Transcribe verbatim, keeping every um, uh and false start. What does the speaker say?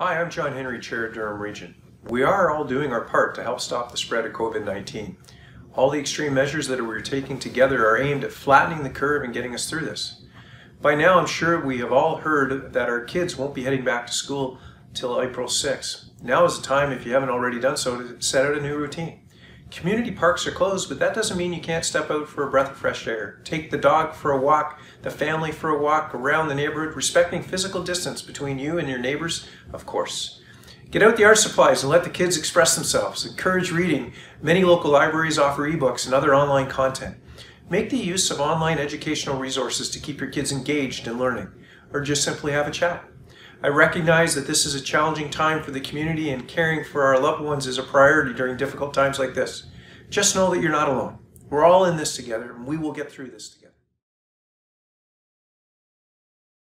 Hi, I'm John Henry, Chair of Durham Region. We are all doing our part to help stop the spread of COVID nineteen. All the extreme measures that we're taking together are aimed at flattening the curve and getting us through this. By now, I'm sure we have all heard that our kids won't be heading back to school till April sixth. Now is the time, if you haven't already done so, to set out a new routine. Community parks are closed, but that doesn't mean you can't step out for a breath of fresh air. Take the dog for a walk, the family for a walk around the neighborhood, respecting physical distance between you and your neighbors, of course. Get out the art supplies and let the kids express themselves. Encourage reading. Many local libraries offer ebooks and other online content. Make the use of online educational resources to keep your kids engaged in learning, or just simply have a chat. I recognize that this is a challenging time for the community, and caring for our loved ones is a priority during difficult times like this. Just know that you're not alone. We're all in this together, and we will get through this together.